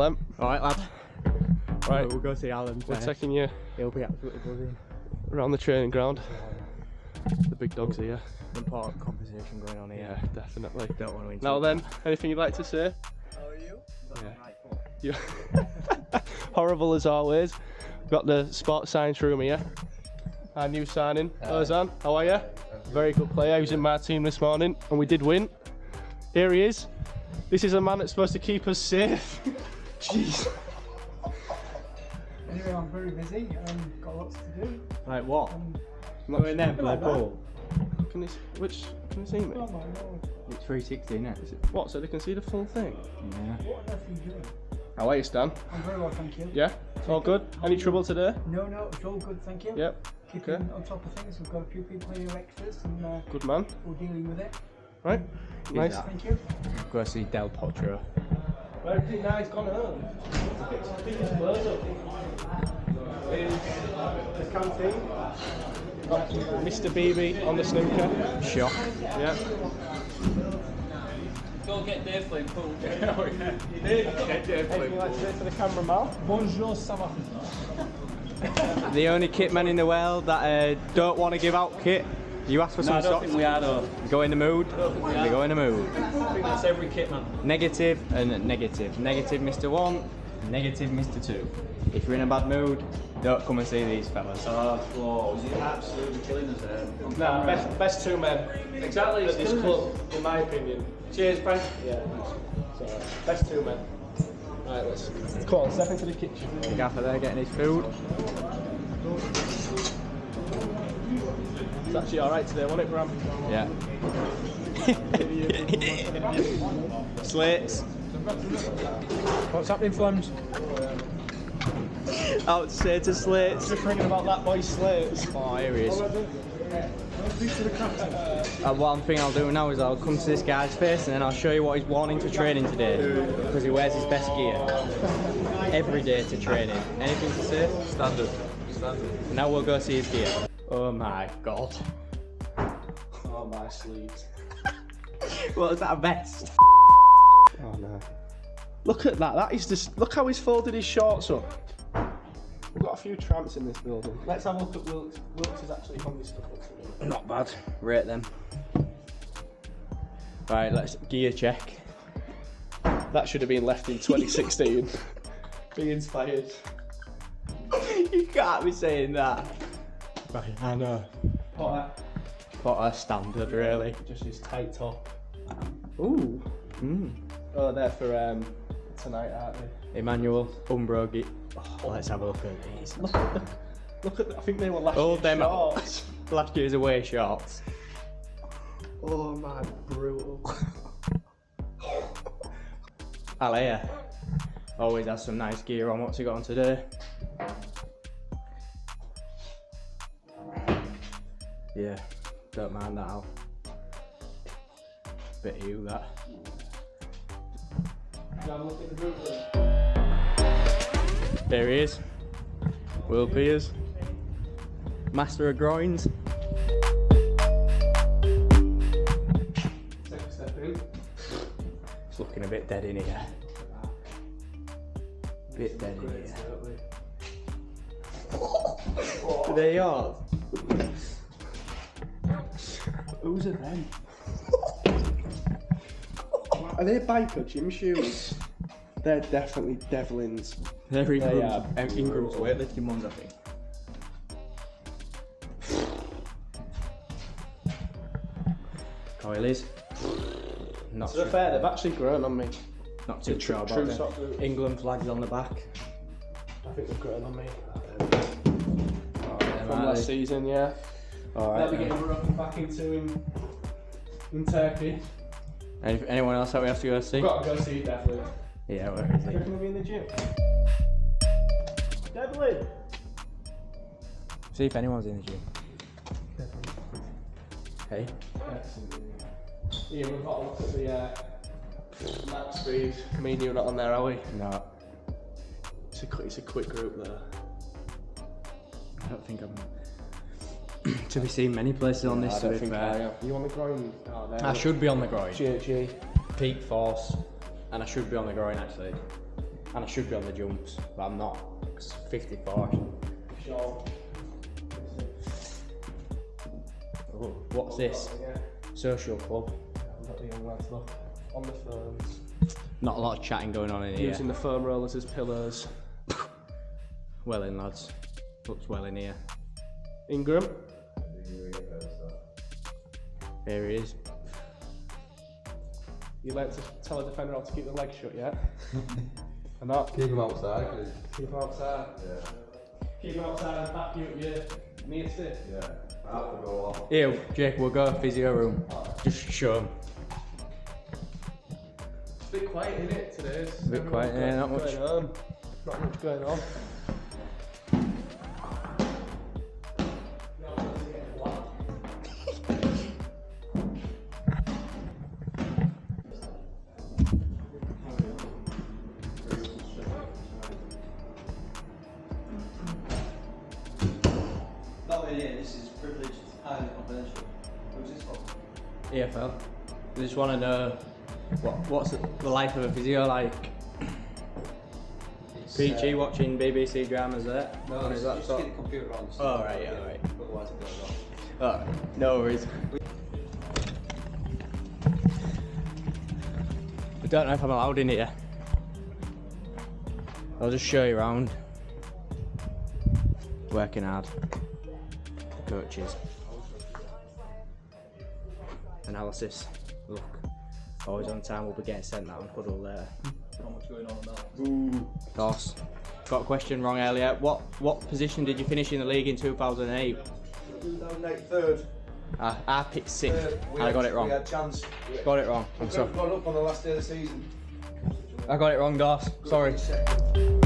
Clem. Alright, lad. Right, we'll go see Alan. We're taking you. He'll be absolutely buzzing. Around the training ground. The big dog's here. Important conversation going on here. Yeah, definitely. Don't want to interrupt. Now then, anything you'd like to say? How are you? Yeah. Horrible as always. We've got the sports science room here. Our new signing, Ozan. How are you? Very good player. He was in my team this morning, and we did win. Here he is. This is a man that's supposed to keep us safe. Jeez. Anyway, I'm very busy and got lots to do. Like what? We're in there, like ball. Can this? Which? Can you see me? Oh my lord. It's 360 now. Is it? What? So they can see the full thing? Yeah. What on earth are you doing? How are you, Stan? I'm very well, thank you. Yeah. It's all good. Any trouble today? No, no. It's all good, thank you. Yep. Keeping on top of things. We've got a few people here extras, and good man. We're dealing with it. Right. Nice. Thank you. Go see Del Potro. Where is he now? He's gone home. I think he's closed up. Is the canteen? Got Mr. Beebe on the snooker. Shock. Yeah. Go get Dave Flynn, cool. Oh yeah. You did. Get Dave Flynn. Anything you like to say to the camera, Mal? Bonjour, Samantha. The only kit men in the world that don't want to give out kit. You asked for some socks. I don't think we are though. Go in the mood. They go in the mood. I think that's every kit man. Negative and negative. Negative Mr. 1, negative Mr. 2. If you're in a bad mood, don't come and see these fellas. Oh, you're absolutely killing us there. No, best two men. Exactly. At this club, in my opinion. Cheers, Frank. Yeah. So, best two men. Right, let's come on. Step into the kitchen. The gaffer there getting his food. It's actually alright today, wasn't it, Bram? Yeah. Slates. What's happening, Flames? Outside to Slates. Just ringing about that boy Slates. Oh, here he is. One thing I'll do now is I'll come to this guy's face and then I'll show you what he's worn into training today. Because he wears his best gear. Every day to training. Anything to say? Standard. Standard. Now we'll go see his gear. Oh my god. Oh my sleeves. What is that, a vest? Oh no. Look at that, that is just, look how he's folded his shorts up. We've got a few tramps in this building. Let's have a look at Wilkes. Wilkes is actually on this stuff up. Not bad. Rate them. Right, let's gear check. That should have been left in 2016. Be inspired. You can't be saying that. Right, I know. Potter standard, really. Just his tight top. Ooh. Mm. Oh, they're for tonight, aren't they? Emmanuel Umbrogi. Oh, let's have a look at these. Look at them. I think they were last year's shorts. Last year's away shorts. Oh, my brutal. Alea always has some nice gear on. What's he got on today? Yeah, don't mind that out. Bit of you, that. There he is. Will Peers. Master of groins. Step in. It's looking a bit dead in here. Bit dead in here. There you are. Who's are them? Are they biker gym shoes? They're definitely Devlin's. They're Ingram's. They Ingram's weightlifting ones, I think. Coilies. Not so fair, they've actually grown on me. Not too true about them. England flags on the back. I think they've grown on me. From last season, yeah. Alright. Let me get run back into him in Turkey. Anyone else that we have to go see? We've got to go see Devlin. Yeah, where is he? We're going to be in the gym. Devlin! See if anyone's in the gym. Devlin. Hey. Yeah, we've got a look at the lap speed. Me and you are not on there, are we? No. It's a quick group there. I don't think I'm... To be seen many places on this, to be fair. You on the groin? Oh, there. I should be on the groin. Peak force, and I should be on the groin actually. and I should be on the jumps, but I'm not, because 54. Sure. Oh, what's this? Yeah. Social club. I've got the young lads, look. On the firms. Not a lot of chatting going on in here. Using the foam rollers as pillows. Well in, lads. Looks well in here. Ingram. There he is. You learnt to tell a defender how to keep the leg shut yet? And not? Keep him outside. Keep him outside. Yeah. Keep him outside and back you up your knee assist. Yeah. I'll have to go off. Here, Jake, we'll go physio room. Just show him. It's a bit quiet, isn't it, today? It's a bit quiet, yeah, not much going on. EFL. I just want to know what's the life of a physio like. It's, PG watching BBC dramas there. No, it's just get the computer on. So all right. Otherwise it goes off. All right, no worries. I don't know if I'm allowed in here. I'll just show you around. Working hard. Coaches. Analysis. Look, always on time. We'll be getting sent that on huddle there. Not much going on now. Ooh. Doss. Got a question wrong earlier. What position did you finish in the league in 2008? 2008 third. I picked sixth. I got it wrong. We had a chance. Got it wrong. I'm sorry. Got up on the last day of the season. I got it wrong, Doss. Sorry.